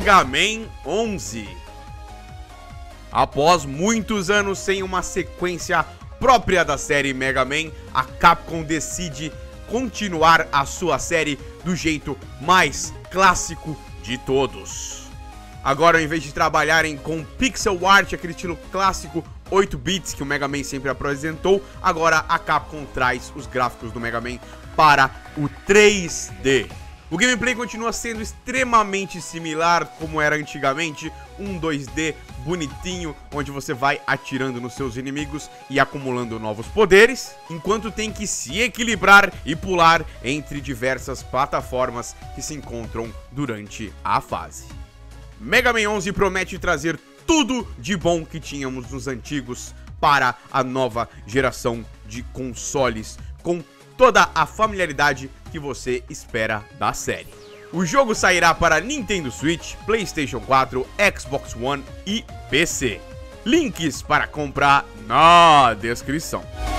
Mega Man 11. Após muitos anos sem uma sequência própria da série Mega Man, a Capcom decide continuar a sua série do jeito mais clássico de todos. Agora, ao invés de trabalharem com pixel art, aquele estilo clássico 8 bits que o Mega Man sempre apresentou, agora a Capcom traz os gráficos do Mega Man para o 3D. O gameplay continua sendo extremamente similar como era antigamente, um 2D bonitinho, onde você vai atirando nos seus inimigos e acumulando novos poderes, enquanto tem que se equilibrar e pular entre diversas plataformas que se encontram durante a fase. Mega Man 11 promete trazer tudo de bom que tínhamos nos antigos para a nova geração de consoles, com toda a familiaridade que você espera da série. O jogo sairá para Nintendo Switch, PlayStation 4, Xbox One e PC. Links para comprar na descrição.